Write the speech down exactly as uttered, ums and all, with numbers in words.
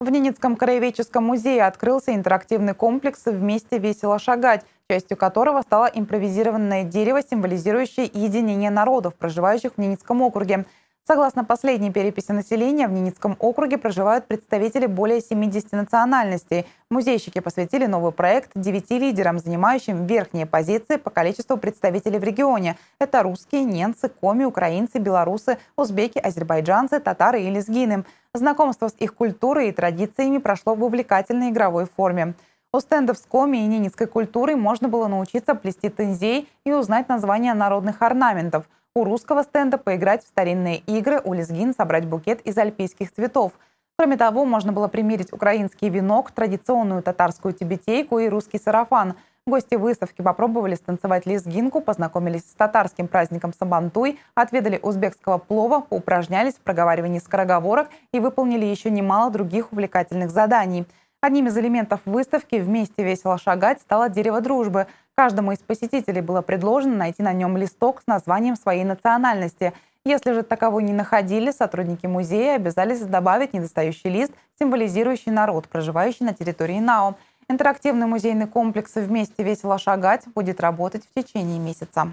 В Ненецком краеведческом музее открылся интерактивный комплекс «Вместе весело шагать», частью которого стало импровизированное дерево, символизирующее единение народов, проживающих в Ненецком округе. Согласно последней переписи населения, в Ненецком округе проживают представители более семидесяти национальностей. Музейщики посвятили новый проект девяти лидерам, занимающим верхние позиции по количеству представителей в регионе. Это русские, ненцы, коми, украинцы, белорусы, узбеки, азербайджанцы, татары и лезгины. Знакомство с их культурой и традициями прошло в увлекательной игровой форме. У стендов с коми и ненецкой культурой можно было научиться плести тензей и узнать названия народных орнаментов. У русского стенда поиграть в старинные игры, у лезгин собрать букет из альпийских цветов. Кроме того, можно было примерить украинский венок, традиционную татарскую тибетейку и русский сарафан. Гости выставки попробовали станцевать лезгинку, познакомились с татарским праздником Сабантуй, отведали узбекского плова, поупражнялись в проговаривании скороговорок и выполнили еще немало других увлекательных заданий. Одним из элементов выставки «Вместе весело шагать» стало «Дерево дружбы». Каждому из посетителей было предложено найти на нем листок с названием своей национальности. Если же таковой не находили, сотрудники музея обязались добавить недостающий лист, символизирующий народ, проживающий на территории НАО. Интерактивный музейный комплекс «Вместе весело шагать» будет работать в течение месяца.